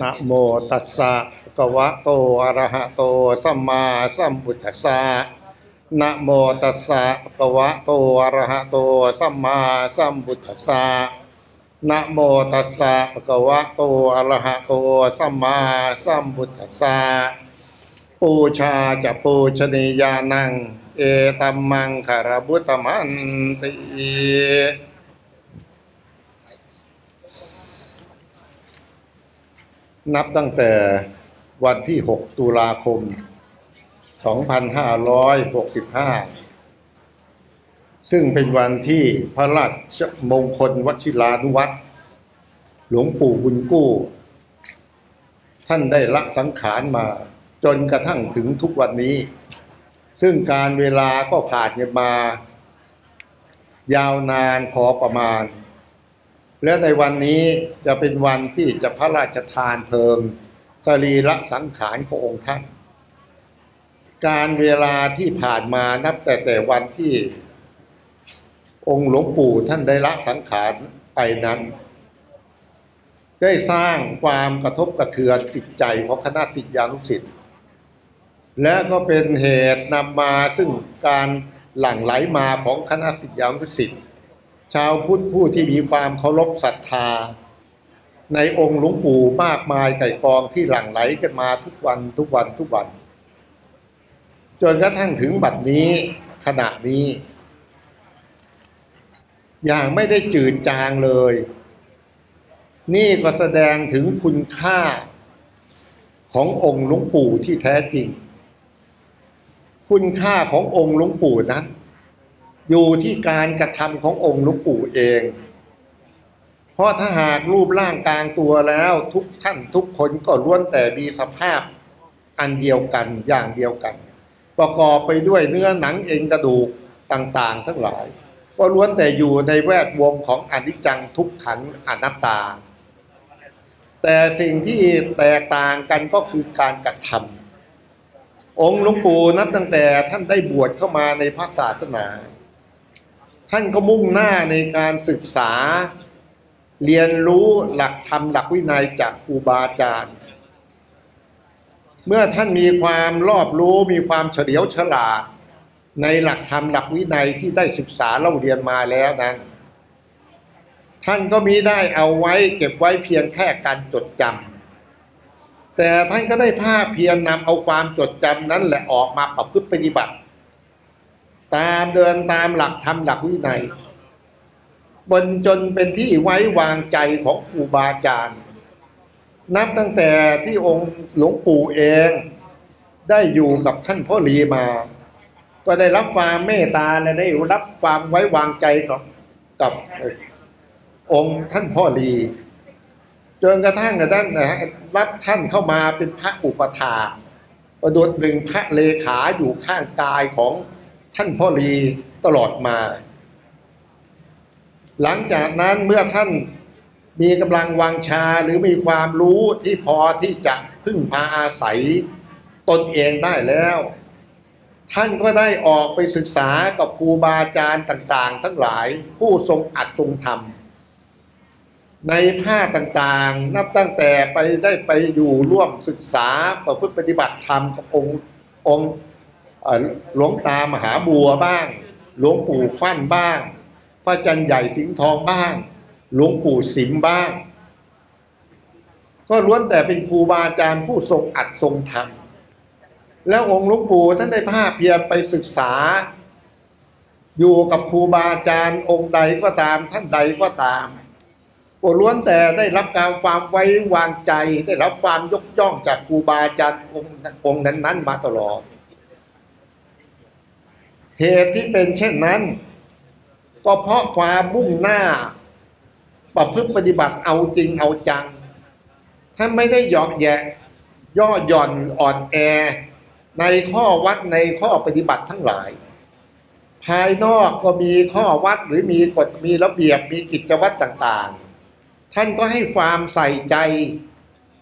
นะโมตัสสะภะคะวะโตอะระหะโตสัมมาสัมพุทธัสสะนะโมตัสสะภะคะวะโตอะระหะโตสัมมาสัมพุทธัสสะนะโมตัสสะภะคะวะโตอะระหะโตสัมมาสัมพุทธัสสะปูชาจะปูชนียานังเอตัมมังคารบุตมันตินับตั้งแต่วันที่6ตุลาคม2565ซึ่งเป็นวันที่พระราชมงคลวชิรานุวัตรหลวงปู่บุญกู้ท่านได้ละสังขารมาจนกระทั่งถึงทุกวันนี้ซึ่งการเวลาก็ผ่านมายาวนานพอประมาณและในวันนี้จะเป็นวันที่จะพระราชทานเพลิงสรีระสังขารขององค์ท่านการเวลาที่ผ่านมานับแต่วันที่องค์หลวงปู่ท่านได้ละสังขารไปนั้นได้สร้างความกระทบกระเทือนจิตใจของคณะศิษยานุศิษย์และก็เป็นเหตุนำมาซึ่งการหลั่งไหลมาของคณะศิษยานุศิษย์ชาวพุทธผู้ที่มีความเคารพศรัทธาในองค์หลวงปู่มากมายไก่กองที่หลั่งไหลกันมาทุกวันจนกระทั่งถึงบัดนี้ขณะนี้อย่างไม่ได้จืดจางเลยนี่ก็แสดงถึงคุณค่าขององค์หลวงปู่ที่แท้จริงคุณค่าขององค์หลวงปู่นั้นอยู่ที่การกระทำขององค์หลวงปู่เองเพราะถ้าหากรูปร่างกลางตัวแล้วทุกท่านทุกคนก็ล้วนแต่มีสภาพอันเดียวกันอย่างเดียวกันประกอบไปด้วยเนื้อหนังเอ็นกระดูกต่างๆทั้งหลายก็ล้วนแต่อยู่ในแวดวงของอนิจจังทุกขังอนัตตาแต่สิ่งที่แตกต่างกันก็คือการกระทำองค์หลวงปู่นับตั้งแต่ท่านได้บวชเข้ามาในพระศาสนาท่านก็มุ่งหน้าในการศึกษาเรียนรู้หลักธรรมหลักวินัยจากครูบาอาจารย์เมื่อท่านมีความรอบรู้มีความเฉลียวฉลาดในหลักธรรมหลักวินัยที่ได้ศึกษาเล่าเรียนมาแล้วนั้นท่านก็มิได้เอาไว้เก็บไว้เพียงแค่การจดจำแต่ท่านก็ได้ภาคเพียรนำเอาความจดจำนั้นแหละออกมาประพฤติปฏิบัติตามเดินตามหลักธรรมหลักวินัยบนจนเป็นที่ไว้วางใจของครูบาอาจารย์นับตั้งแต่ที่องค์หลวงปู่เองได้อยู่กับท่านพ่อหลีมาก็ได้รับความเมตตาและได้รับความไว้วางใจกับองค์ท่านพ่อหลีจนกระทั่งท่านรับท่านเข้ามาเป็นพระอุปถาประดุจหนึ่งพระเลขาอยู่ข้างกายของท่านพ่อหลีตลอดมาหลังจากนั้นเมื่อท่านมีกำลังวังชาหรือมีความรู้ที่พอที่จะพึ่งพาอาศัยตนเองได้แล้วท่านก็ได้ออกไปศึกษากับครูบาอาจารย์ต่างๆทั้งหลายผู้ทรงอัดทรงธรรมในภาคต่างๆนับตั้งแต่ไปอยู่ร่วมศึกษาประพฤติปฏิบัติธรรมกับองค์หลวงตามหาบัวบ้างหลวงปู่ฟั่นบ้างพระจันทร์ใหญ่สิงห์ทองบ้างหลวงปู่สิมบ้างก็ล้วนแต่เป็นครูบาอาจารย์ผู้ทรงอัดทรงธรรมแล้วองค์หลวงปู่ท่านได้ภาคเพียรไปศึกษาอยู่กับครูบาอาจารย์องค์ใดก็ตามท่านใดก็ตามก็ล้วนแต่ได้รับการความไว้วางใจได้รับความยกย่องจากครูบาอาจารย์องค์นั้นๆมาตลอดเหตุที่เป็นเช่นนั้นก็เพราะความมุ่งหน้าประพฤติปฏิบัติเอาจริงเอาจังท่านไม่ได้หยอกแยะย่อหย่อนอ่อนแอในข้อวัดในข้อปฏิบัติทั้งหลายภายนอกก็มีข้อวัดหรือมีกฎมีระเบียบมีกิจวัตรต่างๆท่านก็ให้ความใส่ใจ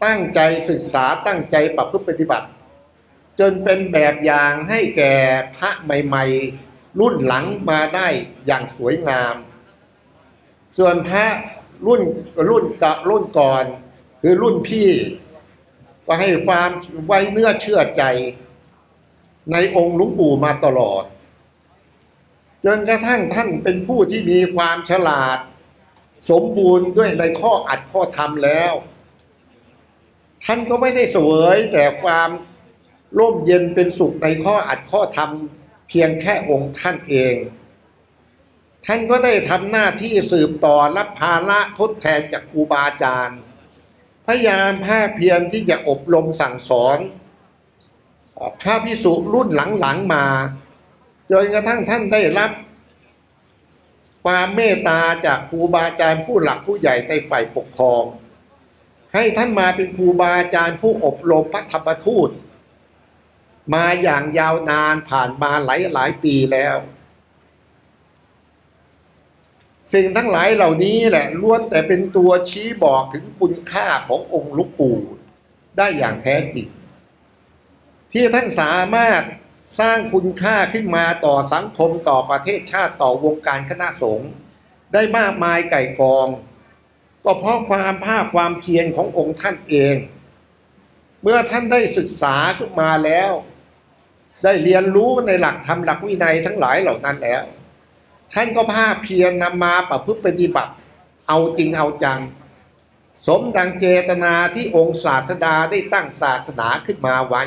ตั้งใจศึกษาตั้งใจประพฤติปฏิบัติจนเป็นแบบอย่างให้แก่พระใหม่ๆรุ่นหลังมาได้อย่างสวยงามส่วนพระรุ่นก่อน คือรุ่นพี่ก็ให้ความไว้เนื้อเชื่อใจในองค์หลวงปู่มาตลอดจนกระทั่งท่านเป็นผู้ที่มีความฉลาดสมบูรณ์ด้วยในข้ออัดข้อธรรมแล้วท่านก็ไม่ได้เสวยแต่ความร่มเย็นเป็นสุขในข้ออัดข้อธรรมเพียงแค่องค์ท่านเองท่านก็ได้ทำหน้าที่สืบต่อรับภาระทดแทนจากครูบาอาจารย์พยายามภาคเพียรที่จะอบรมสั่งสอนพระภิกษุรุ่นหลังๆมาจนกระทั่งท่านได้รับความเมตตาจากครูบาอาจารย์ผู้หลักผู้ใหญ่ในฝ่ายปกครองให้ท่านมาเป็นครูบาอาจารย์ผู้อบรมพระธรรมทูตมาอย่างยาวนานผ่านมาหลายปีแล้วสิ่งทั้งหลายเหล่านี้แหละล้วนแต่เป็นตัวชี้บอกถึงคุณค่าขององค์หลวงปู่ได้อย่างแท้จริงที่ท่านสามารถสร้างคุณค่าขึ้นมาต่อสังคมต่อประเทศชาติต่อวงการคณะสงฆ์ได้มากมายไก่กองก็เพราะความภาคความเพียรขององค์ท่านเองเมื่อท่านได้ศึกษาขึ้นมาแล้วได้เรียนรู้ในหลักธรรมหลักวินัยทั้งหลายเหล่านั้นแล้วท่านก็ภาคเพียรนำมาประพฤติปฏิบัติเอาจริงเอาจังสมดังเจตนาที่องค์ศาสดาได้ตั้งศาสนาขึ้นมาไว้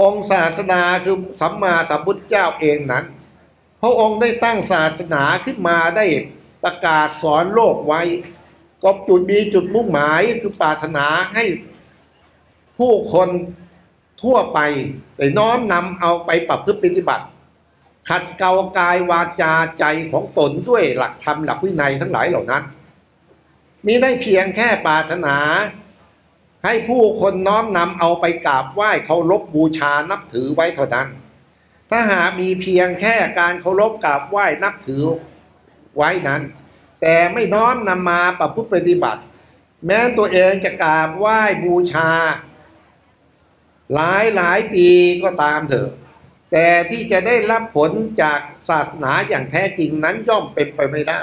องค์ศาสนาคือสัมมาสัมพุทธเจ้าเองนั้นพระองค์ได้ตั้งศาสนาขึ้นมาได้ประกาศสอนโลกไว้ก็มีจุดมุ่งหมายคือปรารถนาให้ผู้คนทั่วไปได้น้อมนำเอาไปปรับพฤติปฏิบัติขัดเกลากายวาจาใจของตนด้วยหลักธรรมหลักวินัยทั้งหลายเหล่านั้นมิได้เพียงแค่ปรารถนาให้ผู้คนน้อมนำเอาไปกราบไหว้เคารพบูชานับถือไว้เท่านั้นถ้าหากมีเพียงแค่การเคารพกราบไหว้นับถือไว้นั้นแต่ไม่น้อมนำมาประพฤติปฏิบัติแม้ตัวเองจะกราบไหว้บูชาหลายปีก็ตามเถอะแต่ที่จะได้รับผลจากศาสนาอย่างแท้จริงนั้นย่อมเป็นไปไม่ได้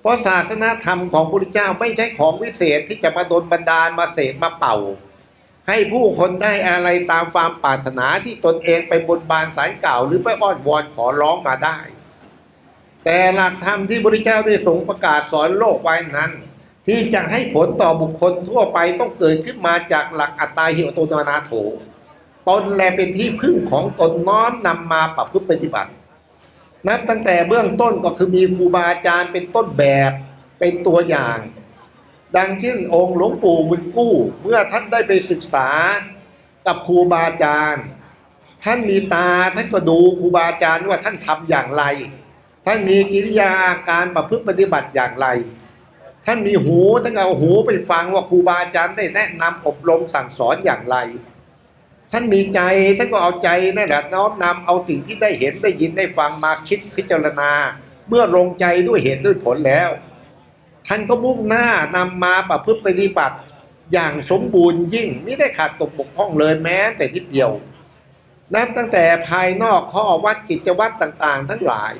เพราะศาสนาธรรมของพระพุทธเจ้าไม่ใช่ของวิเศษที่จะมาดลบันดาลมาเสกมาเป่าให้ผู้คนได้อะไรตามความปรารถนาที่ตนเองไปบนบานสายเก่าหรือไปอ้อนวอนขอร้องมาได้แต่หลักธรรมที่พระพุทธเจ้าได้ทรงประกาศสอนโลกไว้นั้นที่จะให้ผลต่อบุคคลทั่วไปต้องเกิดขึ้นมาจากหลักอัตตาหิโอตโนนาโถตนแลเป็นที่พึ่งของตนน้อมนำมาประพฤติปฏิบัตินับตั้งแต่เบื้องต้นก็คือมีครูบาอาจารย์เป็นต้นแบบเป็นตัวอย่างดังเช่นองค์หลวงปู่บุญกู้เมื่อท่านได้ไปศึกษากับครูบาอาจารย์ท่านมีตาท่านก็ดูครูบาอาจารย์ว่าท่านทำอย่างไรท่านมีกิริยาอาการประพฤติปฏิบัติอย่างไรท่านมีหูท่านเอาหูไปฟังว่าครูบาอาจารย์ได้แนะนำอบรมสั่งสอนอย่างไรท่านมีใจท่านก็เอาใจนั่นแหละน้อมนำเอาสิ่งที่ได้เห็นได้ยินได้ฟังมาคิดพิจารณาเมื่อลงใจด้วยเหตุด้วยผลแล้วท่านก็มุ่งหน้านำมาประพฤติปฏิบัติอย่างสมบูรณ์ยิ่งไม่ได้ขาดตกบกพร่องเลยแม้แต่นิดเดียวนับตั้งแต่ภายนอกข้อวัดกิจวัตรต่างๆทั้งหลาย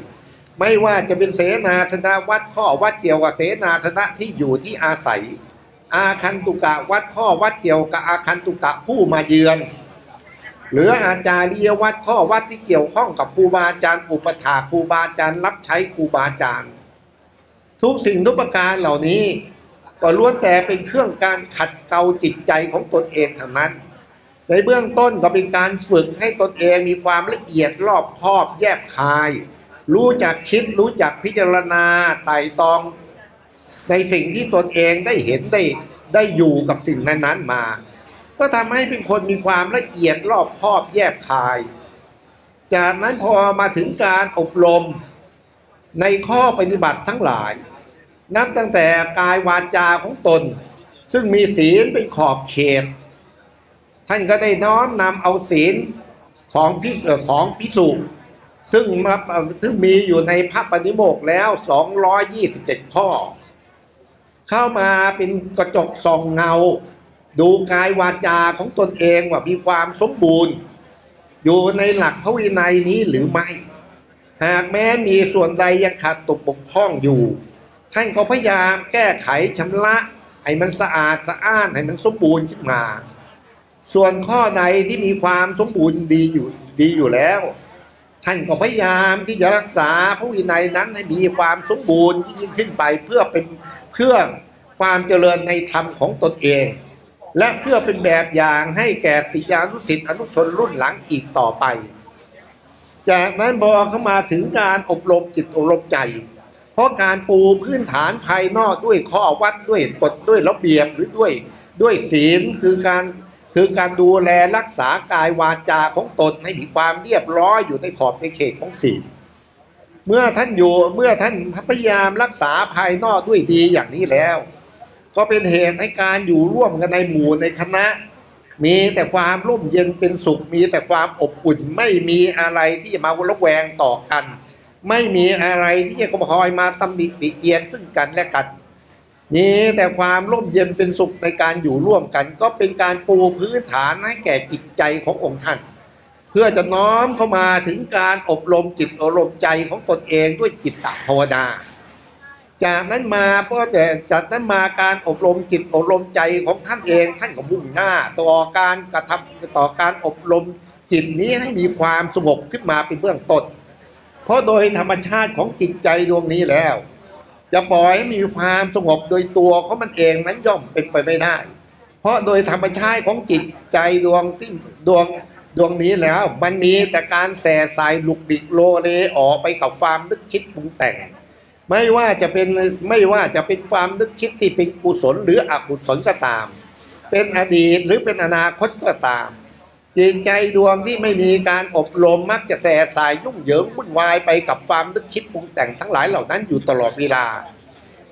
ไม่ว่าจะเป็นเสนาสนะวัดข้อวัดเกี่ยวกับเสนาสนะที่อยู่ที่อาศัยอาคันตุกะวัดข้อวัดเกี่ยวกับอาคันตุกะผู้มาเยือนหรืออาจารย์เรียวัดข้อวัดที่เกี่ยวข้องกับครูบาอาจารย์อุปถาครูบาอาจารย์รับใช้ครูบาอาจารย์ทุกสิ่งทุกประการเหล่านี้ก็ล้วนแต่เป็นเครื่องการขัดเกลาจิตใจของตนเองทั้งนั้นในเบื้องต้นก็เป็นการฝึกให้ตนเองมีความละเอียดรอบคอบแยบคายรู้จักคิดรู้จักพิจารณาไต่ตองในสิ่งที่ตนเองได้เห็นได้อยู่กับสิ่งนั้นๆมาก็ทำให้เป็นคนมีความละเอียดรอบคอบแยบคายจากนั้นพอมาถึงการอบรมในข้อปฏิบัติทั้งหลายนับตั้งแต่กายวาจาของตนซึ่งมีศีลเป็นขอบเขตท่านก็ได้น้อมนำเอาศีลของภิกษุซึ่งมีอยู่ในพระปฏิโมกข์แล้ว227ข้อเข้ามาเป็นกระจกส่องเงาดูกายวาจาของตนเองว่ามีความสมบูรณ์อยู่ในหลักพระวินัยนี้หรือไม่หากแม้มีส่วนใดยังขาดตกบกพร่องอยู่ท่านก็พยายามแก้ไขชำระ ให้มันสะอาดสะอ้านให้มันสมบูรณ์ขึ้นมาส่วนข้อในที่มีความสมบูรณ์ดีอยู่แล้วท่านก็พยายามที่จะรักษาพระวินัยนั้นให้มีความสมบูรณ์ยิ่งขึ้นไปเพื่อเป็นเครื่องความเจริญในธรรมของตนเองและเพื่อเป็นแบบอย่างให้แก่ศิษยานุศิษย์อนุชนรุ่นหลังอีกต่อไปจากนั้นพอเข้ามาถึงการอบรมจิตอบรมใจเพราะการปูพื้นฐานภายนอกด้วยข้อวัดด้วยกฎด้วยระเบียบหรือด้วยศีลคือการดูแลรักษากายวาจาของตนให้มีความเรียบร้อยอยู่ในขอบในเขตของศีลเมื่อท่านพยายามรักษาภายนอกด้วยดีอย่างนี้แล้วก็เป็นเหตุให้การอยู่ร่วมกันในหมู่ในคณะมีแต่ความร่มเย็นเป็นสุขมีแต่ความอบอุ่นไม่มีอะไรที่จะมาระแวงต่อกันไม่มีอะไรที่จะคอยมาตำหนิติเตียนซึ่งกันและกันมีแต่ความร่มเย็นเป็นสุขในการอยู่ร่วมกันก็เป็นการปูพื้นฐานให้แก่จิตใจขององค์ท่านเพื่อจะน้อมเข้ามาถึงการอบรมจิตอบรมใจของตนเองด้วยจิตตภาวนาจากนั้นมาการอบรมจิตอบรมใจของท่านเองท่านก็มุ่งหน้าต่อการกระทำต่อการอบรมจิตนี้ให้มีความสงบขึ้นมาเป็นเบื้องต้นเพราะโดยธรรมชาติของจิตใจดวงนี้แล้วจะปล่อยให้มีความสงบโดยตัวของมันเองนั้นย่อมเป็นไปไม่ได้เพราะโดยธรรมชาติของจิตใจดวงนี้แล้วมันมีแต่การแส่สายลุกดิกโลเลออกไปกับความนึกคิดปรุงแต่งไม่ว่าจะเป็นความนึกคิดที่เป็นกุศลหรืออกุศลก็ตามเป็นอดีตหรือเป็นอนาคตก็ตามจิตใจดวงที่ไม่มีการอบรมมักจะแสสายยุ่งเหยิงวุ่นวายไปกับความนึกคิดปรุงแต่งทั้งหลายเหล่านั้นอยู่ตลอดเวลา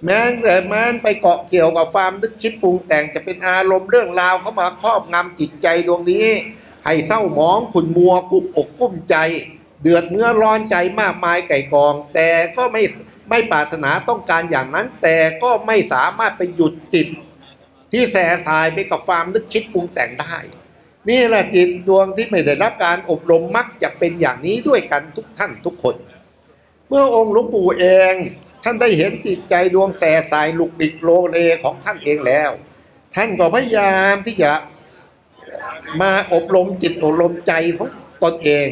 แม้นไปเกาะเกี่ยวกับความนึกคิดปรุงแต่งจะเป็นอารมณ์เรื่องราวเข้ามาครอบงำจิตใจดวงนี้ให้เศร้าหมองขุ่นมัวกุบอกกุ้มใจเดือดเนื้อร้อนใจมากมายไก่กองแต่ก็ไม่ปรารถนาต้องการอย่างนั้นแต่ก็ไม่สามารถไปหยุดจิตที่แสสายไปกับความนึกคิดปรุงแต่งได้นี่แหละจิตดวงที่ไม่ได้รับการอบรมมักจะเป็นอย่างนี้ด้วยกันทุกท่านทุกคนเมื่อองค์หลวงปู่เองท่านได้เห็นจิตใจดวงแสสายลุกดิกโลเลของท่านเองแล้วท่านก็พยายามที่จะมาอบรมจิตอบรมใจของตนเอง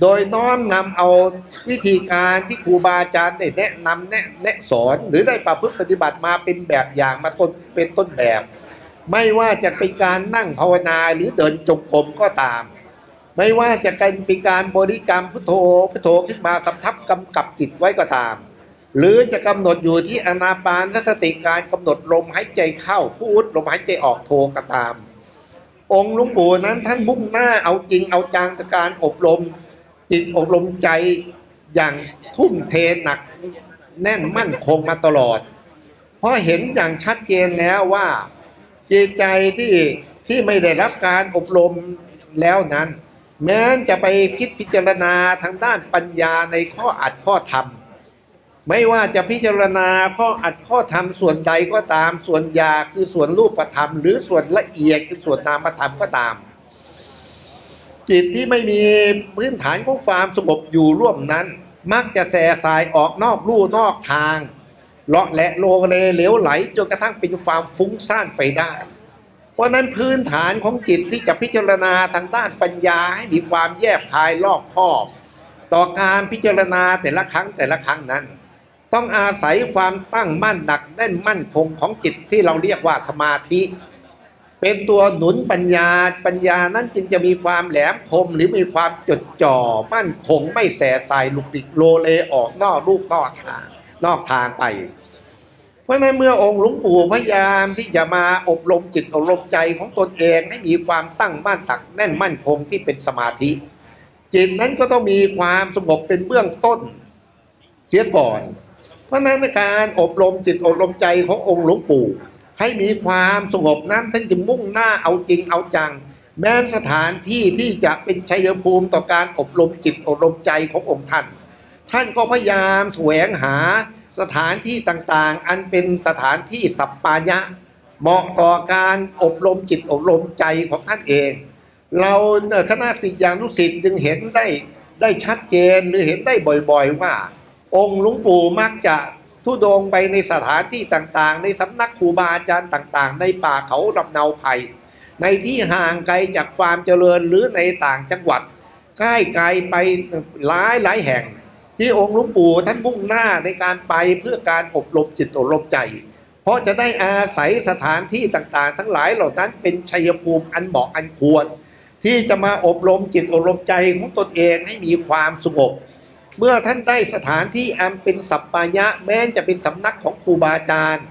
โดยน้อมนำเอาวิธีการที่ครูบาอาจารย์ได้แนะนำแนะสอนหรือได้ประพฤติปฏิบัติมาเป็นแบบอย่างมาเป็นต้นแบบไม่ว่าจะเป็นการนั่งภาวนาหรือเดินจงกรมก็ตามไม่ว่าจะเป็นการบริกรรมพุทโธพุทโธขึ้นมาสำทับกำกับจิตไว้ก็ตามหรือจะกำหนดอยู่ที่อานาปานสติการกำหนดลมหายใจเข้าพูดลมหายใจออกโธก็ตามองค์หลวงปู่นั้นท่านมุ่งหน้าเอาจริงเอาจังกับการอบรมจิตอบรมใจอย่างทุ่มเทหนักแน่นมั่นคงมาตลอดเพราะเห็นอย่างชัดเจนแล้วว่าจิตใจที่ไม่ได้รับการอบรมแล้วนั้นแม้จะไปคิดพิจารณาทางด้านปัญญาในข้ออัดข้อธรรมไม่ว่าจะพิจารณาข้ออัดข้อธรรมส่วนใดก็ตามส่วนหยาบคือส่วนรูปธรรมหรือส่วนละเอียดคือส่วนนามธรรมก็ตามจิตที่ไม่มีพื้นฐานของความสงบอยู่ร่วมนั้นมักจะแสสายออกนอกลู่นอกทางเลาะและโลเลเหลวไหลจนกระทั่งเป็นความฟุ้งซ่านไปได้เพราะนั้นพื้นฐานของจิตที่จะพิจารณาทางด้านปัญญาให้มีความแยบคายรอบคอบต่อการพิจารณาแต่ละครั้งนั้นต้องอาศัยความตั้งมั่นหนักแน่นมั่นคงของจิตที่เราเรียกว่าสมาธิเป็นตัวหนุนปัญญานั้นจึงจะมีความแหลมคมหรือมีความจดจ่อมั่นคงไม่แสสายลุกดิกโลเลออกนอกลูกนอกทางไปเพราะในเมื่อองค์หลวงปู่พยายามที่จะมาอบรมจิตอบรมใจของตนเองให้มีความตั้งมั่นตักแน่นมั่นคงที่เป็นสมาธิจิตนั้นก็ต้องมีความสงบเป็นเบื้องต้นเสียก่อนเพราะนั้นการอบรมจิตอบรมใจขององค์หลวงปู่ให้มีความสงบนั้นท่านจะมุ่งหน้าเอาจริงเอาจังแม้สถานที่ที่จะเป็นชัยภูมิต่อการอบรมจิตอบรมใจขององค์ท่านก็พยายามแสวงหาสถานที่ต่างๆอันเป็นสถานที่สัปปายะเหมาะต่อการอบรมจิตอบรมใจของท่านเองเราคณะศิษยานุศิษย์จึงเห็นได้ชัดเจนหรือเห็นได้บ่อยๆว่าองค์หลวงปู่มักจะ ธุดงค์ไปในสถานที่ต่างๆในสำนักครูบาอาจารย์ต่างๆในป่าเขาลำเนาไพรในที่ห่างไกลจากความเจริญหรือในต่างจังหวัดใกล้ไกลไปหลายแห่งที่องค์หลวงปู่ท่านมุ่งหน้าในการไปเพื่อการอบรมจิตอบรมใจเพราะจะได้อาศัยสถานที่ต่างๆทั้งหลายเหล่านั้นเป็นชัยภูมิอันเหมาะอันควรที่จะมาอบรมจิตอบรมใจของตนเองให้มีความสงบเมื่อท่านได้สถานที่อันเป็นสัปปายะแม้จะเป็นสำนักของครูบาอาจารย์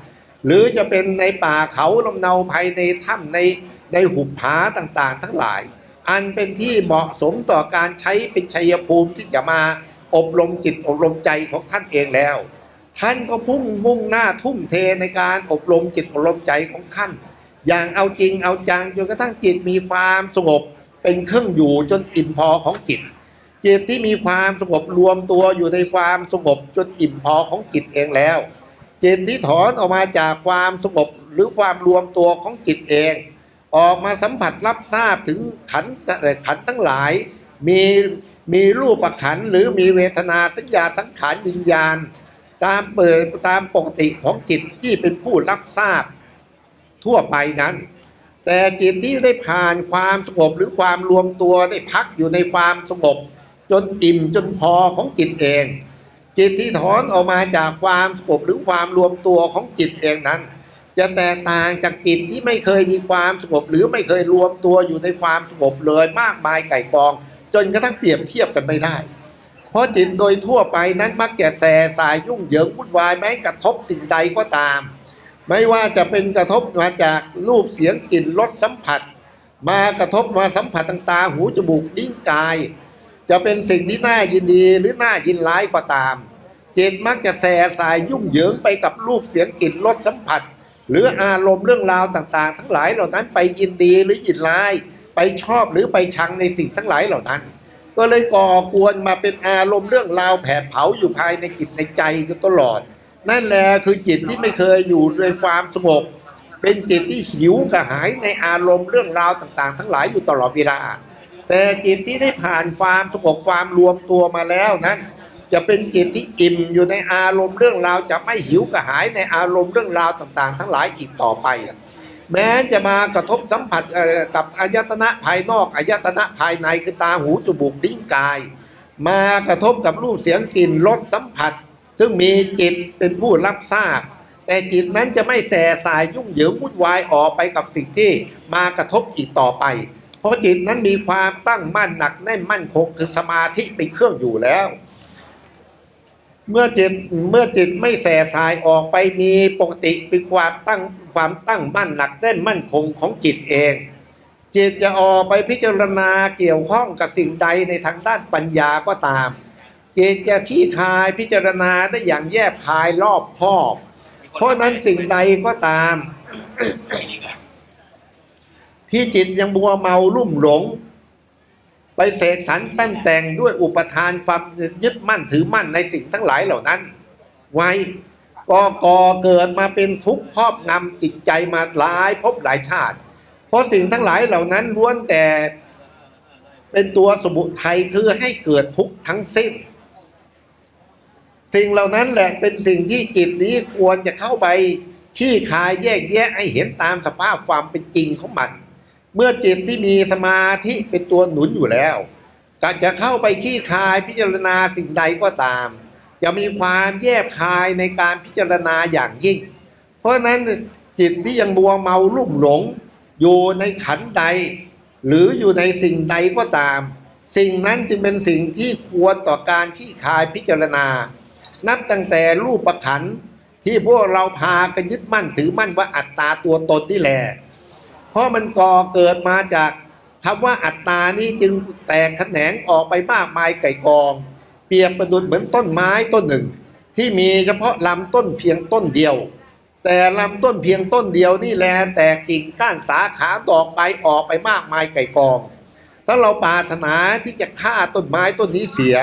หรือจะเป็นในป่าเขาลำเนาภายในถ้ำในหุบผาต่างๆทั้งหลายอันเป็นที่เหมาะสมต่อการใช้เป็นชัยภูมิที่จะมาอบรมจิตอบรมใจของท่านเองแล้วท่านก็มุ่งหน้าทุ่มเทในการอบรมจิตอบรมใจของท่านอย่างเอาจริงเอาจังจนกระทั่งจิตมีความสงบเป็นเครื่องอยู่จนอิ่มพอของจิตจิตที่มีความสงบรวมตัวอยู่ในความสงบจนอิ่มพอของจิตเองแล้วจิตที่ถอนออกมาจากความสงบหรือความรวมตัวของจิตเองออกมาสัมผัสรับทราบถึงขันธ์ทั้งหลายมีรูปขันธ์หรือมีเวทนาสัญญาสังขารวิญญาณตามปกติของจิตที่เป็นผู้รับทราบทั่วไปนั้นแต่จิตที่ได้ผ่านความสงบหรือความรวมตัวได้พักอยู่ในความสงบจนอิ่มจนพอของจิตเองจิตที่ถอนออกมาจากความสงบหรือความรวมตัวของจิตเองนั้นจะแตกต่างจากจิตที่ไม่เคยมีความสงบหรือไม่เคยรวมตัวอยู่ในความสงบเลยมากมายไก่กองจนกระทั่งเปรียบเทียบกันไม่ได้เพราะจิตโดยทั่วไปนั้นมักแก่แสสายยุ่งเหยิงวุ่นวายแม้กระทบสิ่งใดก็ตามไม่ว่าจะเป็นกระทบมาจากรูปเสียงกลิ่นรสสัมผัสมากระทบมาสัมผัสต่างๆหูจมูกลิ้นกายจะเป็นสิ่งที่น่ายินดีหรือน่ายินร้ายก็ตามจิตมักจะแสสายยุ่งเหยิงไปกับรูปเสียงกลิ่นรสสัมผัสหรืออารมณ์เรื่องราวต่างๆทั้งหลายเหล่านั้นไปยินดีหรือยินร้ายไปชอบหรือไปชังในสิ่งทั้งหลายเหล่านั้นก็เลยก่อกวนมาเป็นอารมณ์เรื่องราวแผดเผาอยู่ภายในจิตในใจอยู่ตลอดนั่นแหละคือจิตที่ไม่เคยอยู่ในความสงบเป็นจิตที่หิวกระหายในอารมณ์เรื่องราวต่างๆทั้งหลายอยู่ตลอดเวลาแต่จิตที่ได้ผ่านความสงบความรวมตัวมาแล้วนั้นจะเป็นจิตที่อิ่มอยู่ในอารมณ์เรื่องราวจะไม่หิวกระหายในอารมณ์เรื่องราวต่างๆทั้งหลายอีกต่อไปแม้จะมากระทบสัมผัสกับอายตนะภายนอกอายตนะภายในคือตาหูจมูกลิ้นกายมากระทบกับรูปเสียงกลิ่นรสสัมผัสซึ่งมีจิตเป็นผู้รับทราบแต่จิตนั้นจะไม่แสสายยุ่งเหยิงวุ่นวายออกไปกับสิ่งที่มากระทบอีกต่อไปเพราะจิตนั้นมีความตั้งมั่นหนักแน่นมั่นคงคือสมาธิเป็นเครื่องอยู่แล้วเมื่อจิตไม่แสสายออกไปมีปกติเป็นความตั้งมั่นหนักแน่นมั่นคงของจิตเองจิตจะออกไปพิจารณาเกี่ยวข้องกับสิ่งใดในทางด้านปัญญาก็ตามจิตจะขี้คายพิจารณาได้อย่างแยบคายรอบคอบเพราะนั้นสิ่งใดก็ตาม ที่จิตยังมัวเมาลุ่มหลงไปเสกสรรแป้นแต่งด้วยอุปทานความยึดมั่นถือมั่นในสิ่งทั้งหลายเหล่านั้นไว้ก่อเกิดมาเป็นทุกข์ครอบงำจิตใจมาหลายภพหลายชาติเพราะสิ่งทั้งหลายเหล่านั้นล้วนแต่เป็นตัวสมุทัยคือให้เกิดทุกข์ทั้งสิ้นสิ่งเหล่านั้นแหละเป็นสิ่งที่จิตนี้ควรจะเข้าไปขี้คายแยกแยะให้เห็นตามสภาพความเป็นจริงของมันเมื่อจิตที่มีสมาธิเป็นตัวหนุนอยู่แล้วก็จะเข้าไปขี้คายพิจารณาสิ่งใดก็ตามจะมีความแยบคายในการพิจารณาอย่างยิ่งเพราะนั้นจิตที่ยังมัวเมาลุ่มหลงอยู่ในขันธ์ใดหรืออยู่ในสิ่งใดก็ตามสิ่งนั้นจึงเป็นสิ่งที่ควรต่อการขี้คายพิจารณานับตั้งแต่รูปขันธ์ที่พวกเราพากันยึดมั่นถือมั่นว่าอัตตาตัวตนนี่แหละเพราะมันก่อเกิดมาจากคำว่าอัตตานี้จึงแตกแขนงออกไปมากมายไก่กองเปรียบประดุจเหมือนต้นไม้ต้นหนึ่งที่มีเฉพาะลำต้นเพียงต้นเดียวแต่ลำต้นเพียงต้นเดียวนี่แลแตกกิ่งก้านสาขาดอกใบออกไปมากมายไก่กองถ้าเราปรารถนาที่จะฆ่าต้นไม้ต้นนี้เสีย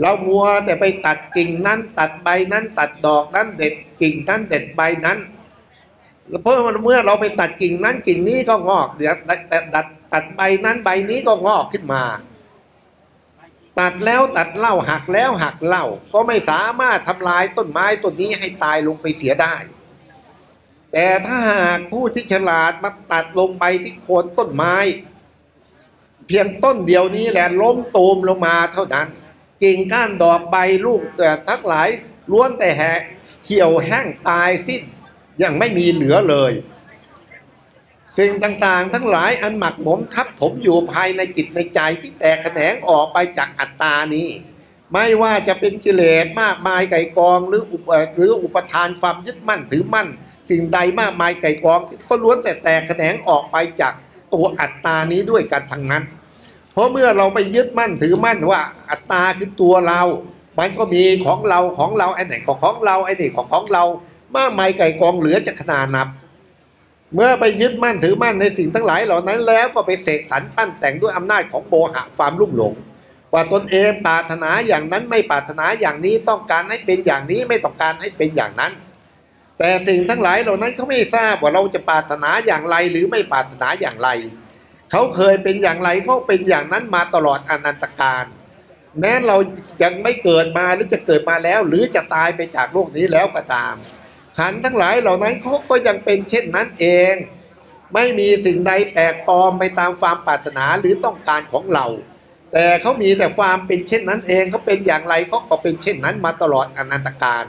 เรามัวแต่ไปตัดกิ่งนั้นตัดใบนั้นตัดดอกนั้นเด็ดกิ่งนั้นเด็ดใบนั้นเพราะเมื่อเราไปตัดกิ่งนั้นกิ่งนี้ก็งอกเดี๋ยวตัดใบนั้นใบนี้ก็งอกขึ้นมา ตัดแล้วตัดเล่าหักแล้วหักเล่าก็ไม่สามารถทำลายต้นไม้ต้นนี้ให้ตายลงไปเสียได้แต่ถ้าหากผู้ที่ฉลาดมาตัดลงไปที่โคนต้นไม้เพียงต้นเดียวนี้แหละล้มตูมลงมาเท่านั้นกิ่งก้านดอกใบลูกแต่ทั้งหลายล้วนแต่เหี่ยวแห้งตายสิ้นยังไม่มีเหลือเลยสิ่งต่างๆทั้งหลายอันหมักหมมทับถมอยู่ภายในจิตในใจที่แตกแขนงออกไปจากอัตตานี้ไม่ว่าจะเป็นกิเลสมากมายไก่กองหรืออุปทานความยึดมั่นถือมั่นสิ่งใดมากมายไก่กองก็ล้วนแต่แตกแขนงออกไปจากตัวอัตตานี้ด้วยกันทั้งนั้นเพราะเมื่อเราไปยึดมั่นถือมั่นว่าอัตตาคือตัวเรามันก็มีของเราไอ้ไหนของเราไอ้นี่ของเรามากมายไก่กองเหลือจะขนาดนับเมื่อไปยึดมั่นถือมั่นในสิ่งทั้งหลายเหล่านั้นแล้วก็ไปเสกสรรปั้นแต่งด้วยอำนาจของโมหะความลุ่มหลงว่าตนเองปรารถนาอย่างนั้นไม่ปรารถนาอย่างนี้ต้องการให้เป็นอย่างนี้ไม่ต้องการให้เป็นอย่างนั้นแต่สิ่งทั้งหลายเหล่านั้นเขาไม่ทราบว่าเราจะปรารถนาอย่างไรหรือไม่ปรารถนาอย่างไรเขาเคยเป็นอย่างไรเขาเป็นอย่างนั้นมาตลอดอนันตกาลแม้เรายังไม่เกิดมาหรือจะเกิดมาแล้วหรือจะตายไปจากโลกนี้แล้วก็ตามขันทั้งหลายเหล่านั้นเขาก็ยังเป็นเช่นนั้นเองไม่มีสิ่งใดแปลกปลอมไปตามความปรารถนาหรือต้องการของเราแต่เขามีแต่ความเป็นเช่นนั้นเองเขาเป็นอย่างไรเขาก็เป็นเช่นนั้นมาตลอดอนันตกาล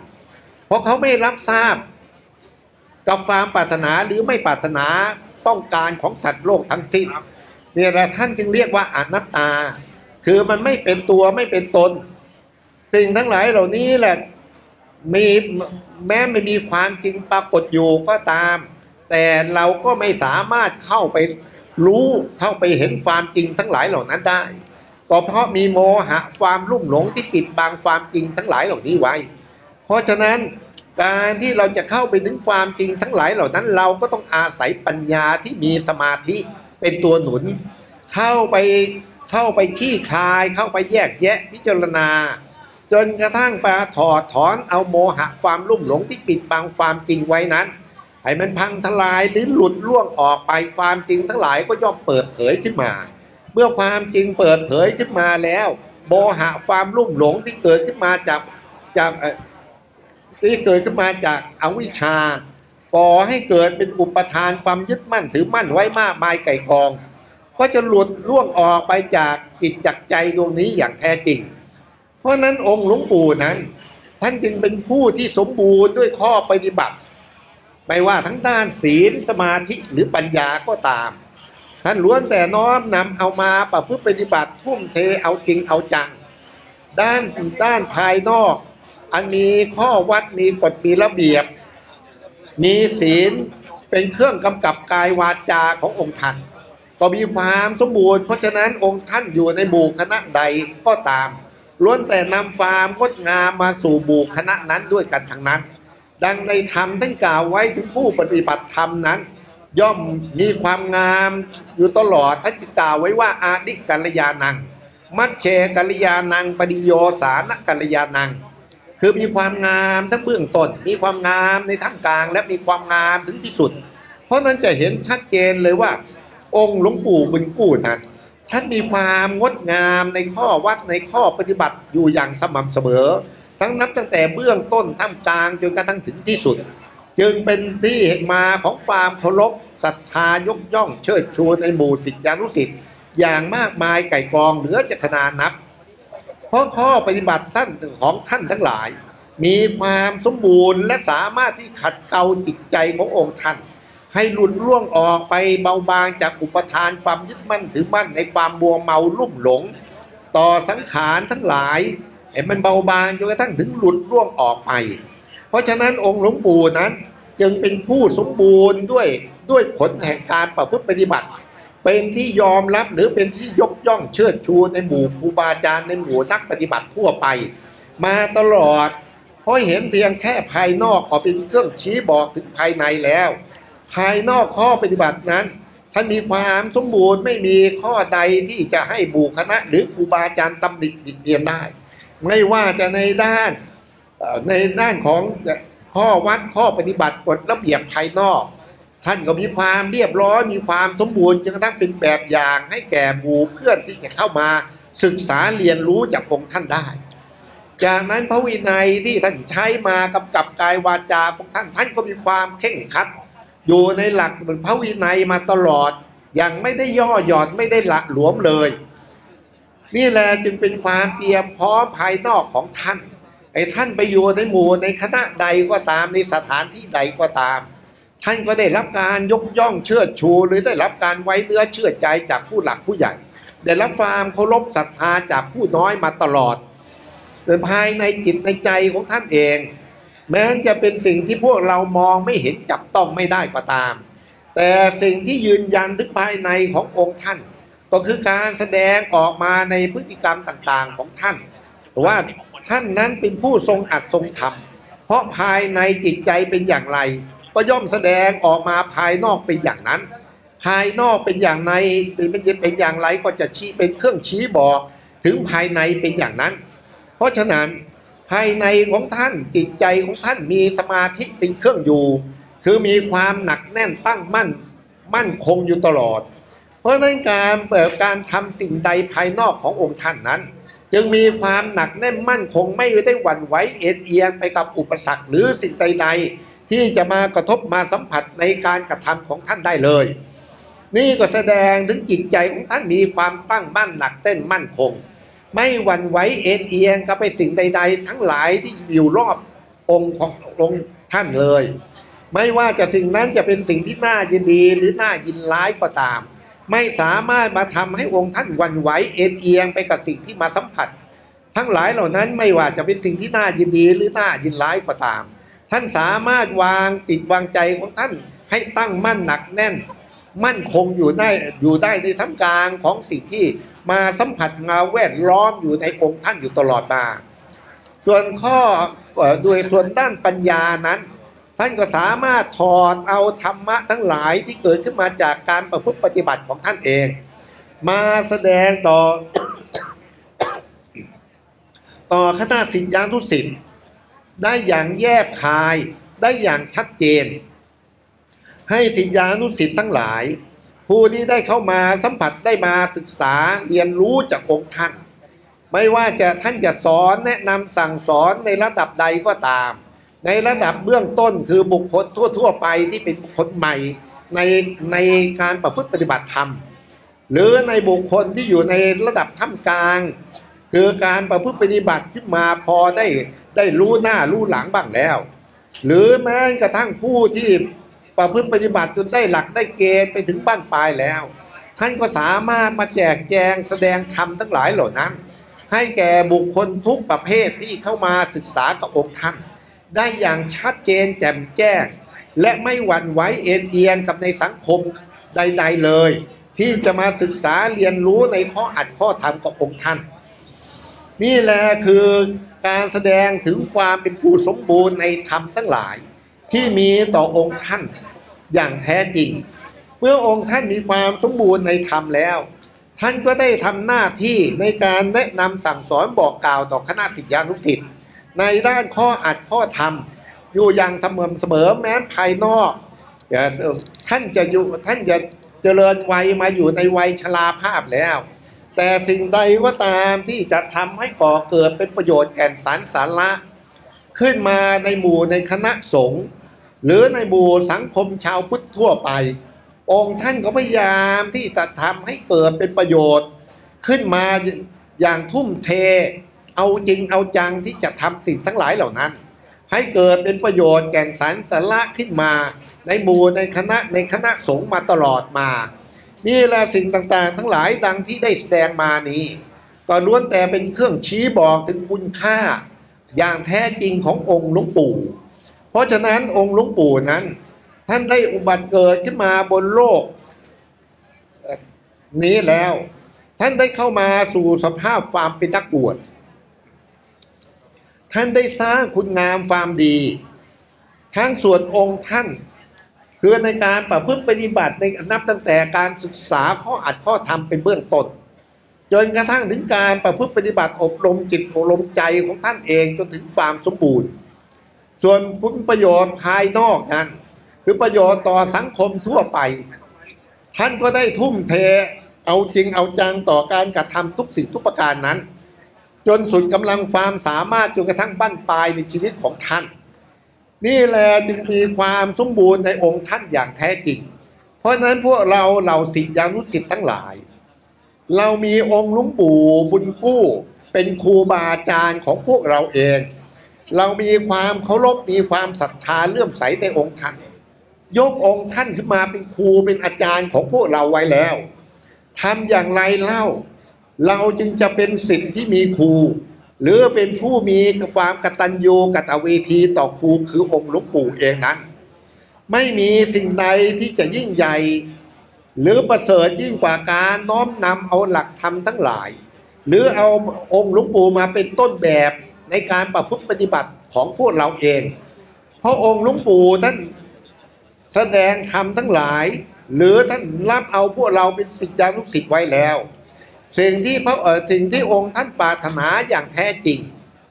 เพราะเขาไม่รับทราบกับความปรารถนาหรือไม่ปรารถนาต้องการของสัตว์โลกทั้งสิ้นเนี่ยแหละท่านจึงเรียกว่าอนัตตาคือมันไม่เป็นตัวไม่เป็นตนสิ่งทั้งหลายเหล่านี้แหละมีแม้ไม่มีความจริงปรากฏอยู่ก็ตามแต่เราก็ไม่สามารถเข้าไปรู้เข้าไปเห็นความจริงทั้งหลายเหล่านั้นได้ก็เพราะมีโมหะความลุ่มหลงที่ปิดบังความจริงทั้งหลายเหล่านี้ไว้เพราะฉะนั้นการที่เราจะเข้าไปถึงความจริงทั้งหลายเหล่านั้นเราก็ต้องอาศัยปัญญาที่มีสมาธิเป็นตัวหนุนเข้าไปขี้คายเข้าไปแยกแยะพิจารณาจนกระทั่งปาถอดถอนเอาโมหะความลุ่มหลงที่ปิดบังความจริงไว้นั้นให้มันพังทลายหรือหลุดล่วงออกไปความจริงทั้งหลายก็ย่อมเปิดเผยขึ้นมาเมื่อความจริงเปิดเผยขึ้นมาแล้วโมหะความลุ่มหลงที่เกิดขึ้นมาจากที่เกิดขึ้นมาจากอวิชชาก่อให้เกิดเป็นอุปทานความยึดมั่นถือมั่นไว้มากมายไก่กองก็จะหลุดล่วงออกไปจากจิตจากใจดวงนี้อย่างแท้จริงเพราะนั้นองค์หลวงปู่นั้นท่านจึงเป็นผู้ที่สมบูรณ์ด้วยข้อปฏิบัติไม่ว่าทั้งด้านศีลสมาธิหรือปัญญาก็ตามท่านล้วนแต่น้อมนำเอามาประพฤติปฏิบัติทุ่มเทเอาจริงเอาจังด้านภายนอกอันมีข้อวัดมีกฎมีระเบียบมีศีลเป็นเครื่องกำกับกายวาจาขององค์ท่านก็มีความสมบูรณ์เพราะฉะนั้นองค์ท่านอยู่ในหมู่คณะใดก็ตามล้วนแต่นำความงดงามมาสู่หมู่คณะนั้นด้วยกันทั้งนั้นดังในธรรมท่านกล่าวไว้ถึงผู้ปฏิบัติธรรมนั้นย่อมมีความงามอยู่ตลอดท่านกล่าวไว้ว่าอาดิกัลยานังมัชเชกัลยานังปฏิโยสานกัลยานังคือมีความงามทั้งเบื้องต้นมีความงามในท่ามกลางและมีความงามถึงที่สุดเพราะนั้นจะเห็นชัดเจนเลยว่าองค์หลวงปู่บุญกู้นั้นท่านมีความงดงามในข้อวัดในข้อปฏิบัติอยู่อย่างสม่ำเสมอทั้งนับตั้งแต่เบื้องต้นท่ามกลางจนกระทั่งถึงที่สุดจึงเป็นที่มาของความเคารพศรัทธายกย่องเชิดชูในหมู่ศิษยานุศิษย์อย่างมากมายไก่กองเหลือจะขนานับเพราะข้อปฏิบัติท่านของท่านทั้งหลายมีความสมบูรณ์และสามารถที่ขัดเกลาจิตใจขององค์ท่านให้หลุดล่วงออกไปเบาบางจากอุปทานความยึดมั่นถือมั่นในความมัวเมาลุ่มหลงต่อสังขารทั้งหลายให้มันเบาบางจนกระทั่งถึงหลุดล่วงออกไปเพราะฉะนั้นองค์หลวงปู่นั้นจึงเป็นผู้สมบูรณ์ด้วยผลแห่งการประพฤติปฏิบัติเป็นที่ยอมรับหรือเป็นที่ยกย่องเชิดชูในหมู่ครูบาอาจารย์ในหมู่นักปฏิบัติทั่วไปมาตลอดเพราะเห็นเพียงแค่ภายนอกก็เป็นเครื่องชี้บอกถึงภายในแล้วภายนอกข้อปฏิบัตินั้นท่านมีความสมบูรณ์ไม่มีข้อใดที่จะให้หมู่คณะหรือครูบาอาจารย์ตำหนิติเตียนได้ไม่ว่าจะในด้านของข้อวัดข้อปฏิบัติกฎระเบียบภายนอกท่านก็มีความเรียบร้อยมีความสมบูรณ์จนกระทั่งเป็นแบบอย่างให้แก่หมู่เพื่อนที่จะเข้ามา ศึกษาเรียนรู้จากองค์ท่านได้จากนั้นพระวินัยที่ท่านใช้มากำกับกายวาจาของท่านท่านก็มีความเคร่งครัดอยู่ในหลักพระวินัยมาตลอดยังไม่ได้ย่อหย่อนไม่ได้ละหลวมเลยนี่แหละจึงเป็นความเตรียมพร้อมภายนอกของท่านไอ้ท่านไปอยู่ในหมู่ในคณะใดก็ตามในสถานที่ใดก็ตามท่านก็ได้รับการยกย่องเชิดชูหรือได้รับการไว้เนื้อเชื่อใจจากผู้หลักผู้ใหญ่ได้รับความเคารพศรัทธาจากผู้น้อยมาตลอดโดยภายในจิตในใจของท่านเองแม้จะเป็นสิ่งที่พวกเรามองไม่เห็นจับต้องไม่ได้ก็ตามแต่สิ่งที่ยืนยันถึงภายในขององค์ท่านก็คือการแสดงออกมาในพฤติกรรมต่างๆของท่านว่าท่านนั้นเป็นผู้ทรงอัตทรงธรรมเพราะภายในจิตใจเป็นอย่างไรก็ย่อมแสดงออกมาภายนอกเป็นอย่างนั้นภายนอกเป็นอย่างในเป็นอย่างไรก็จะชี้เป็นเครื่องชี้บอกถึงภายในเป็นอย่างนั้นเพราะฉะนั้นภายในของท่านจิตใจของท่านมีสมาธิเป็นเครื่องอยู่คือมีความหนักแน่นตั้งมั่นคงอยู่ตลอดเพราะฉะนั้นการทำสิ่งใดภายนอกขององค์ท่านนั้นจึงมีความหนักแน่นมั่นคงไม่ได้หวั่นไหวเอ็นเอียงไปกับอุปสรรคหรือสิ่งใดๆที่จะมากระทบมาสัมผัสในการกระทำของท่านได้เลยนี่ก็แสดงถึงจิตใจของท่านมีความตั้งมั่นหนักแน่นมั่นคงไม่หวั่นไหวเอ็นเอียงกับไปสิ่งใดๆทั้งหลายที่อยู่รอบองค์ขององค์ท่านเลยไม่ว่าจะสิ่งนั้นจะเป็นสิ่งที่น่ายินดีหรือน่ายินร้ายก็ตามไม่สามารถมาทำให้องค์ท่านหวั่นไหวเอ็นเอียงไปกับสิ่งที่มาสัมผัสทั้งหลายเหล่านั้นไม่ว่าจะเป็นสิ่งที่น่ายินดีหรือน่ายินร้ายก็ตามท่านสามารถวางจิตวางใจของท่านให้ตั้งมั่นหนักแน่นมั่นคงอยู่ได้ในท่ามกลางของสิ่งที่มาสัมผัสมาแวดล้อมอยู่ในองค์ท่านอยู่ตลอดมาส่วนข้อด้วยส่วนด้านปัญญานั้นท่านก็สามารถถอดเอาธรรมะทั้งหลายที่เกิดขึ้นมาจากการประพฤติปฏิบัติของท่านเองมาแสดงต่อ คณะศิษยานุศิษย์ได้อย่างแยบคายได้อย่างชัดเจนให้ศิษยานุศิษย์ทั้งหลายผู้ที่ได้เข้ามาสัมผัสได้มาศึกษาเรียนรู้จากองค์ท่านไม่ว่าจะท่านจะสอนแนะนำสั่งสอนในระดับใดก็ตามในระดับเบื้องต้นคือบุคคลทั่วๆไปที่เป็นบุคคลใหม่ในการประพฤติปฏิบัติธรรมหรือในบุคคลที่อยู่ในระดับท่ามกลางคือการประพฤติปฏิบัติที่มาพอได้รู้หน้ารู้หลังบ้างแล้วหรือแม้กระทั่งผู้ที่ประพฤติปฏิบัติจนได้หลักได้เกณฑ์ไปถึงบ้านปลายแล้วท่านก็สามารถมาแจกแจงแสดงธรรมทั้งหลายเหล่านั้นให้แก่บุคคลทุกประเภทที่เข้ามาศึกษากับองค์ท่านได้อย่างชัดเจนแจ่มแจ้งและไม่หวั่นไหวเอ็นเอียงกับในสังคมใดๆเลยที่จะมาศึกษาเรียนรู้ในข้ออัดข้อธรรมกับองค์ท่านนี่แหละคือการแสดงถึงความเป็นผู้สมบูรณ์ในธรรมทั้งหลายที่มีต่อองค์ท่านอย่างแท้จริงเมื่อองค์ท่านมีความสมบูรณ์ในธรรมแล้วท่านก็ได้ทำหน้าที่ในการแนะนำสั่งสอนบอกกล่าวต่อคณะศิษยานุศิษย์ในด้านข้ออัดข้อธรรมอยู่อย่างเสมอแม้ภายนอกท่านจะเจริญวัยมาอยู่ในวัยชราภาพแล้วแต่สิ่งใดก็ตามที่จะทำให้ก่อเกิดเป็นประโยชน์แก่นสารสาระขึ้นมาในหมู่ในคณะสงฆ์หรือในหมู่สังคมชาวพุทธทั่วไปองค์ท่านก็พยายามที่จะทำให้เกิดเป็นประโยชน์ขึ้นมาอย่างทุ่มเทเอาจริงเอาจังที่จะทำสิ่งทั้งหลายเหล่านั้นให้เกิดเป็นประโยชน์แก่นสารสาระขึ้นมาในหมู่ในคณะสงฆ์มาตลอดมานี่แหละสิ่งต่างๆทั้งหลายดังที่ได้แสดงมานี้ก็ล้วนแต่เป็นเครื่องชี้บอกถึงคุณค่าอย่างแท้จริงขององค์หลวงปู่เพราะฉะนั้นองค์หลวงปู่นั้นท่านได้อุบัติเกิดขึ้นมาบนโลกนี้แล้วท่านได้เข้ามาสู่สภาพความเป็นนักบวชท่านได้สร้างคุณงามความดีทั้งส่วนองค์ท่านคือในการประพฤติปฏิบัติในนับตั้งแต่การศึกษาข้ออัดข้อธรรมเป็นเบื้องต้นจนกระทั่งถึงการประพฤติปฏิบัติอบรมจิตอบรมใจของท่านเองจนถึงความสมบูรณ์ส่วนผลประโยชน์ภายนอกนั้นคือประโยชน์ต่อสังคมทั่วไปท่านก็ได้ทุ่มเท เอาจริงเอาจังต่อการกระทำทุกสิ่งทุกประการนั้นจนสุดกำลังความสามารถจนกระทั่งบั้นปลายในชีวิตของท่านนี่แหละจึงมีความสมบูรณ์ในองค์ท่านอย่างแท้จริงเพราะฉะนั้นพวกเราเหล่าศิษยานุศิษย์ทั้งหลายเรามีองค์หลวงปู่บุญกู้เป็นครูบาอาจารย์ของพวกเราเองเรามีความเคารพมีความศรัทธาเลื่อมใสในองค์ท่านยกองค์ท่านขึ้นมาเป็นครูเป็นอาจารย์ของพวกเราไว้แล้วทำอย่างไรเล่าเราจึงจะเป็นศิษย์ที่มีครูหรือเป็นผู้มีความกตัญญูกตเวทีต่อครูคือองค์หลวงปู่เองนั้นไม่มีสิ่งใดที่จะยิ่งใหญ่หรือประเสริฐยิ่งกว่าการน้อมนำเอาหลักธรรมทั้งหลายหรือเอาองค์หลวงปู่มาเป็นต้นแบบในการประพฤติปฏิบัติของพวกเราเองเพราะองค์หลวงปู่ท่านแสดงธรรมทั้งหลายหรือท่านรับเอาพวกเราเป็นศิษยานุศิษย์ไว้แล้วสิ่งที่องค์ท่านปรารถนาอย่างแท้จริง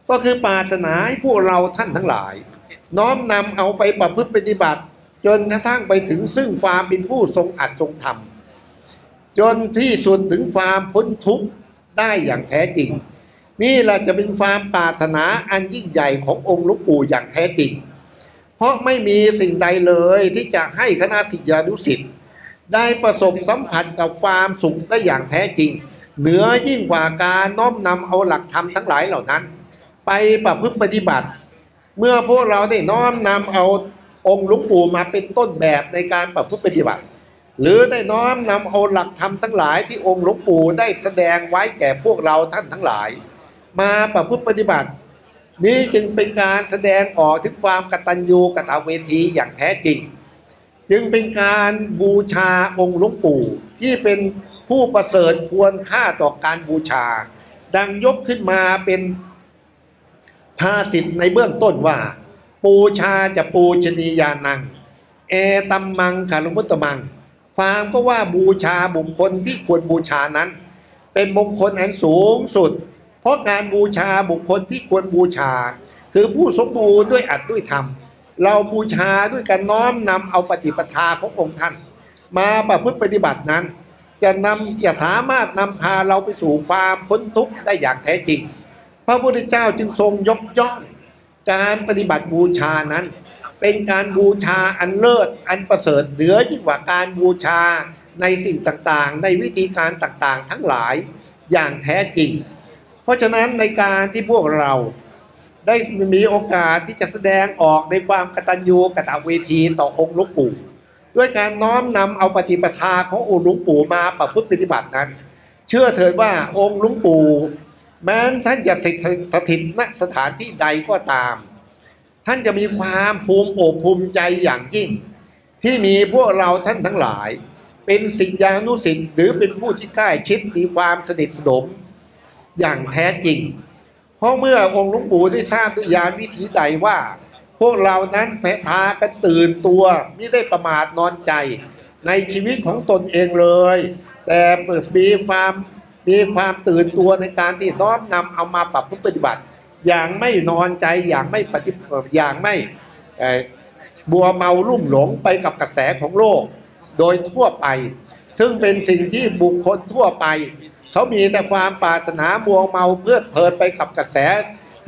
ก็คือปรารถนาให้พวกเราท่านทั้งหลายน้อมนำเอาไปประพฤติปฏิบัติจนกระทั่งไปถึงซึ่งความเป็นผู้ทรงอัดทรงธรรมจนที่สุดถึงความพ้นทุกข์ได้อย่างแท้จริงนี่แหละจะเป็นความปรารถนาอันยิ่งใหญ่ขององค์หลวงปู่อย่างแท้จริงเพราะไม่มีสิ่งใดเลยที่จะให้คณะศิษยานุศิษย์ได้ประสบสัมผัสกับความสุขได้อย่างแท้จริงเหนือยิ่งกว่าการน้อมนำเอาหลักธรรมทั้งหลายเหล่านั้นไปประพฤติปฏิบัติเมื่อพวกเราได้น้อมนำเอาองค์หลวงปู่มาเป็นต้นแบบในการประพฤติปฏิบัติหรือได้น้อมนำเอาหลักธรรมทั้งหลายที่องค์หลวงปู่ได้แสดงไว้แก่พวกเราท่านทั้งหลายมาประพฤติปฏิบัตินี้จึงเป็นการแสดงออกถึงความกตัญญูกตเวทีอย่างแท้จริงจึงเป็นการบูชาองค์หลวงปู่ที่เป็นผู้ประเสริฐควรค่าต่อการบูชาดังยกขึ้นมาเป็นภาษิตในเบื้องต้นว่าปูชาจะปูชนียานังเอตัมมังคารุมุตตมังความก็ว่าบูชาบุคคลที่ควรบูชานั้นเป็นมงคลอันสูงสุดเพราะการบูชาบุคคลที่ควรบูชาคือผู้สมบูรณ์ด้วยอัดด้วยธรรมเราบูชาด้วยการน้อมนำเอาปฏิปทาขององค์ท่านมาประพฤติปฏิบัตินั้นจะสามารถนำพาเราไปสู่ความพ้นทุกข์ได้อย่างแท้จริงพระพุทธเจ้าจึงทรงยกย่องการปฏิบัติบูชานั้นเป็นการบูชาอันเลิศอันประเสริฐเหนือยิ่งกว่าการบูชาในสิ่งต่างๆในวิธีการต่างๆทั้งหลายอย่างแท้จริงเพราะฉะนั้นในการที่พวกเราได้มีโอกาสที่จะแสดงออกในความกตัญญูกตเวทีต่อองค์หลวงปู่ด้วยการน้อมนำเอาปฏิปทาขององค์หลวงปู่มาประพฤติปฏิบัตินั้นเชื่อเถิดว่าองค์หลวงปู่แม้ท่านจะสถิตณสถานที่ใดก็ตามท่านจะมีความภูมิใจอย่างยิ่งที่มีพวกเราท่านทั้งหลายเป็นศิษยานุศิษย์หรือเป็นผู้ที่ใกล้ชิดมีความสนิทสนมอย่างแท้จริงเพราะเมื่อองค์หลวงปู่ได้ทราบด้วยญาณวิถีใดว่าพวกเรานั้นพากันตื่นตัวไม่ได้ประมาทนอนใจในชีวิตของตนเองเลยแต่มีความตื่นตัวในการที่น้อมนำเอามาปรับปฏิบัติอย่างไม่นอนใจอย่างไม่บัวเมาลุ่มหลงไปกับกระแสของโลกโดยทั่วไปซึ่งเป็นสิ่งที่บุคคลทั่วไปเขามีแต่ความปรารถนาบัวเมาเพื่อเพลินไปกับกระแส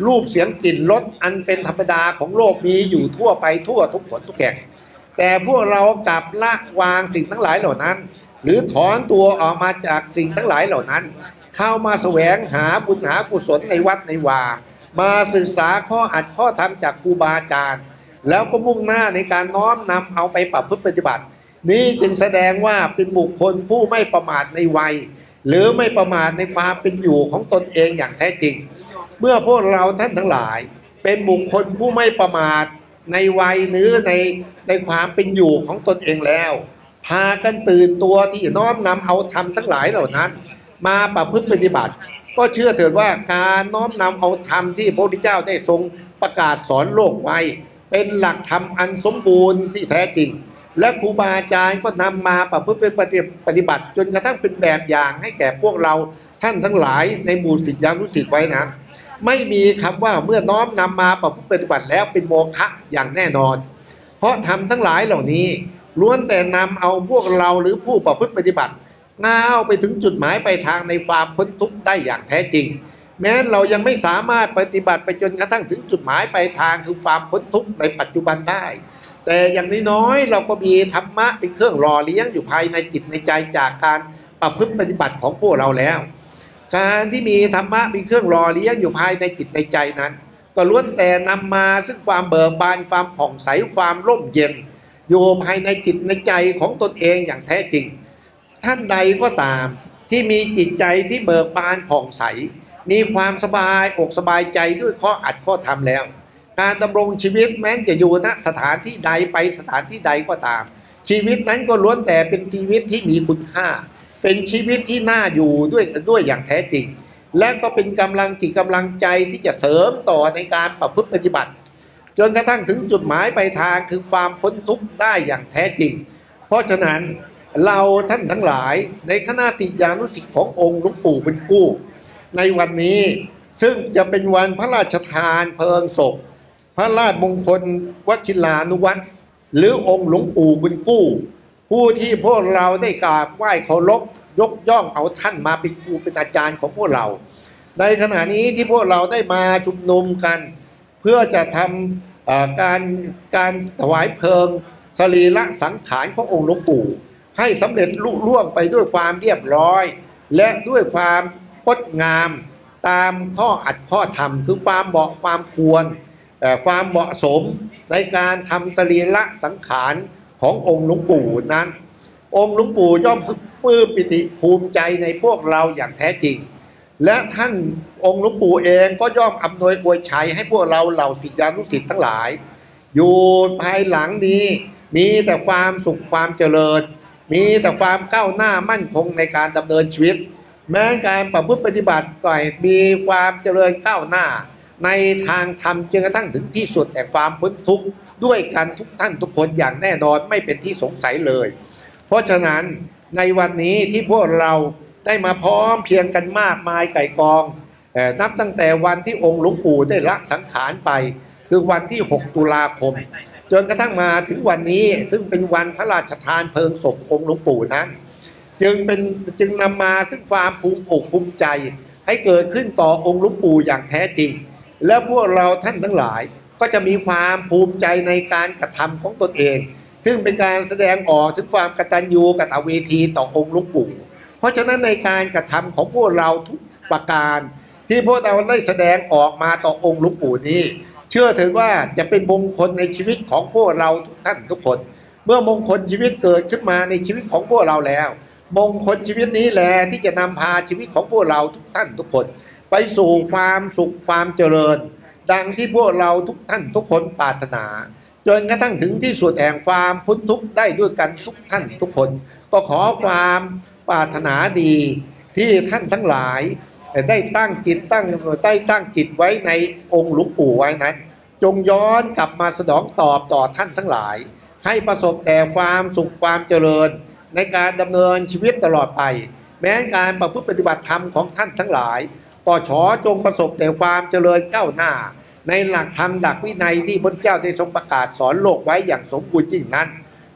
รูปเสียงกลิ่นรสอันเป็นธรรมดาของโลกมีอยู่ทั่วไปทั่วทุกคนทุกแห่งแต่พวกเรากลับละวางสิ่งทั้งหลายเหล่านั้นหรือถอนตัวออกมาจากสิ่งทั้งหลายเหล่านั้นเข้ามาแสวงหาบุญหากุศลในวัดในวามาศึกษาข้ออัดข้อธรรมจากครูบาอาจารย์แล้วก็มุ่งหน้าในการน้อมนำเอาไปปรับพฤติปฏิบัตินี้จึงแสดงว่าเป็นบุคคลผู้ไม่ประมาทในวัยหรือไม่ประมาทในความเป็นอยู่ของตนเองอย่างแท้จริงเมื่อพวกเราท่านทั้งหลายเป็นบุคคลผู้ไม่ประมาทในวัยหรือในความเป็นอยู่ของตนเองแล้วพากันตื่นตัวที่น้อมนำเอาธรรมทั้งหลายเหล่านั้นมาประพฤติปฏิบัติก็เชื่อเถิดว่าการน้อมนำเอาธรรมที่พระพุทธเจ้าได้ทรงประกาศสอนโลกไว้เป็นหลักธรรมอันสมบูรณ์ที่แท้จริงและครูบาอาจารย์ก็นำมาประพฤติปฏิบัติจนกระทั่งเป็นแบบอย่างให้แก่พวกเราท่านทั้งหลายในหมู่ศิษยานุศิษย์ไว้นั้นไม่มีคำว่าเมื่อน้อมนำมาประพฤติปฏิบัติแล้วเป็นโมฆะอย่างแน่นอนเพราะธรรมทั้งหลายเหล่านี้ล้วนแต่นำเอาพวกเราหรือผู้ประพฤติปฏิบัติ ง้าวไปถึงจุดหมายปลายทางในความพ้นทุกข์ได้อย่างแท้จริงแม้เรายังไม่สามารถปฏิบัติไปจนกระทั่งถึงจุดหมายปลายทางคือความพ้นทุกข์ในปัจจุบันได้แต่อย่างน้อยๆเราก็มีธรรมะเป็นเครื่องหล่อเลี้ยงอยู่ภายในจิตในใจจากการประพฤติปฏิบัติของพวกเราแล้วการที่มีธรรมะเป็นเครื่องหล่อเลี้ยงอยู่ภายในจิตในใจนั้นก็ล้วนแต่นำมาซึ่งความเบิกบานความผ่องใสความร่มเย็นอยู่ภายในจิตในใจของตนเองอย่างแท้จริงท่านใดก็ตามที่มีจิตใจที่เบิกบานผ่องใสมีความสบายอกสบายใจด้วยข้ออัดข้อทำแล้วการดำรงชีวิตแม้จะอยู่ณสถานที่ใดไปสถานที่ใดก็ตามชีวิตนั้นก็ล้วนแต่เป็นชีวิตที่มีคุณค่าเป็นชีวิตที่น่าอยู่ด้วยอย่างแท้จริงและก็เป็นกำลังจิตกำลังใจที่จะเสริมต่อในการประพฤติปฏิบัติจนกระทั่งถึงจุดหมายปลายทางคือความพ้นทุกข์ได้อย่างแท้จริงเพราะฉะนั้นเราท่านทั้งหลายในคณะศิษยานุศิษย์ขององค์หลวงปู่บุญกู้ในวันนี้ซึ่งจะเป็นวันพระราชทานเพลิงศพพระราชมงคลวชิรานุวัตรหรือองค์หลวงปู่บุญกู้ผู้ที่พวกเราได้กราบไหว้เคารพยกย่องเอาท่านมาเป็นครูเป็นอาจารย์ของพวกเราในขณะนี้ที่พวกเราได้มาชุมนุมกันเพื่อจะทำการถวายเพลิงสรีระสังขารขององค์หลวงปู่ให้สำเร็จลุล่วงไปด้วยความเรียบร้อยและด้วยความงดงามตามข้ออัดข้อธรรมคือความเหมาะความควรความเหมาะสมในการทำสรีระสังขารขององค์หลวงปู่นั้นองค์หลวงปู่ย่อมปลื้มปิติภูมิใจในพวกเราอย่างแท้จริงและท่านองค์หลวงปู่เองก็ย่อมอำนวยอวยชัยให้พวกเราเหล่าศิษยานุศิษย์ทั้งหลายอยู่ภายหลังนี้มีแต่ความสุขความเจริญมีแต่ความก้าวหน้ามั่นคงในการดำเนินชีวิตแม้การประพฤติปฏิบัติก็มีความเจริญก้าวหน้าในทางธรรมจนกระทั่งถึงที่สุดแห่งความพ้นทุกข์ด้วยกันทุกท่านทุกคนอย่างแน่นอนไม่เป็นที่สงสัยเลยเพราะฉะนั้นในวันนี้ที่พวกเราได้มาพร้อมเพียงกันมากมายไก่กองนับตั้งแต่วันที่องค์หลวงปู่ได้ละสังขารไปคือวันที่6ตุลาคมจนกระทั่งมาถึงวันนี้ซึ่งเป็นวันพระราชทานเพลิงศพองค์หลวงปู่นั้นจึงนำมาซึ่งความภูมิอกภูมิใจให้เกิดขึ้นต่อองค์หลวงปู่อย่างแท้จริงและพวกเราท่านทั้งหลายก็จะมีความภูมิใจในการกระทำของตนเองซึ่งเป็นการแสดงออกถึงความกตัญญูกตเวทีต่อองค์หลวงปู่เพราะฉะนั้นในการกระทำของพวกเราทุกประการที่พวกเราได้แสดงออกมาต่อองค์หลวงปู่นี้เชื่อถือว่าจะเป็นมงคลในชีวิตของพวกเราทุกท่านทุกคนเมื่อมงคลชีวิตเกิดขึ้นมาในชีวิตของพวกเราแล้วมงคลชีวิตนี้แหละที่จะนำพาชีวิตของพวกเราทุกท่านทุกคนไปสู่ความสุขความเจริญดังที่พวกเราทุกท่านทุกคนปรารถนาจนกระทั่งถึงที่สุดแห่งความพ้นทุกข์ได้ด้วยกันทุกท่านทุกคนก็ขอความปรารถนาดีที่ท่านทั้งหลายได้ตั้งจิตไว้ในองค์หลวงปู่ไว้นั้นจงย้อนกลับมาสนองตอบต่อท่านทั้งหลายให้ประสบแต่ความสุขความเจริญในการดำเนินชีวิตตลอดไปแม้การประพฤติปฏิบัติธรรมของท่านทั้งหลายก็ขอจงประสบแต่ความเจริญก้าวหน้าในหลักธรรมหลักวินัยที่พระเจ้าได้ทรงประกาศสอนโลกไว้อย่างสมบูรณ์ยิ่งนั้น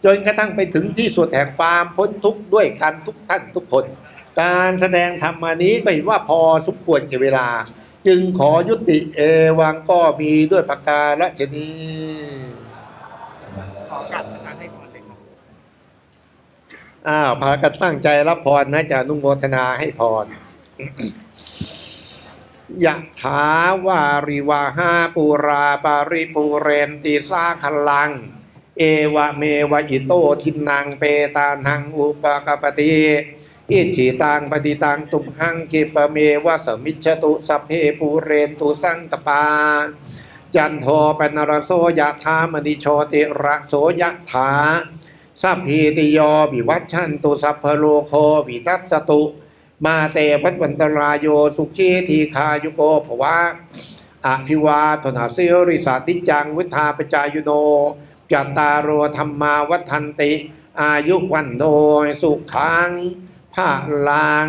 จนกระทั่งไปถึงที่สุดแห่งความพ้นทุกข์ด้วยกันทุกท่านทุกคนการแสดงธรรมมานี้ก็เห็นว่าพอสมควรแก่เวลาจึงขอยุติเอวังก็มีด้วยประการฉะนี้ขอกราบอาจารย์ให้พรเลยครับพากันตั้งใจรับพรนะจะอนุโมทนาให้พรยะถาวาริวาหาปูราปาริปูเรนติสาขลังเอวะเมวะอิโตทินังเปตานังอุปกปติอิจิตังปฏิตังตุมหังกิปะเมวะสมิจฉตุสัพเพปูเรนตุสังกปาจันโทปนรโสยะถามณิโชติระโสยะถาสัพพิติโยวิวัชชันตุสัพพโลโควินัสสตุมาเตพัทวันตรายโยสุขีทีคายุโกภวะอภิวาทนาสิริสาติจังวุธาปจายโนจัตตารโอธรรมาวัฒนติอายุวันโนสุขังภาลัง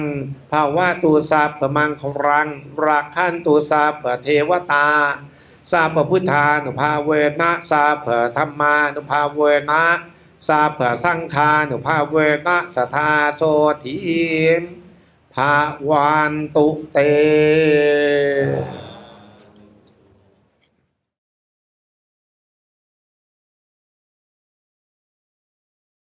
ภาวะตูสาพมังครังราคันตูสาพเทวตาสาพพุทธานุภาเวนะสาพธรรมานุภาเวนะ สาเปสังฆานุภาเวนะสทาโสทีมภาวันตุเต